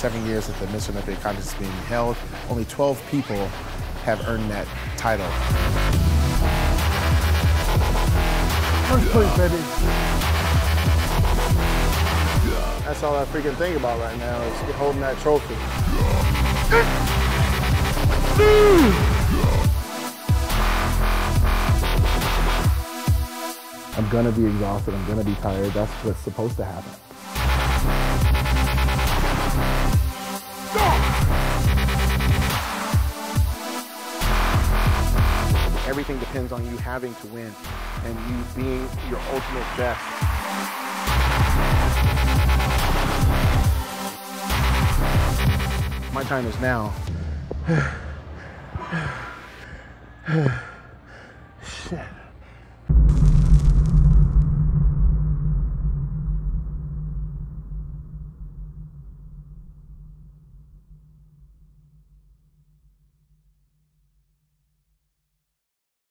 27 years that the Mr. Olympia contest is being held, only 12 people have earned that title. First place, baby. That's all I freaking think about right now is holding that trophy. I'm gonna be exhausted, I'm gonna be tired. That's what's supposed to happen. Everything depends on you having to win and you being your ultimate best. My time is now.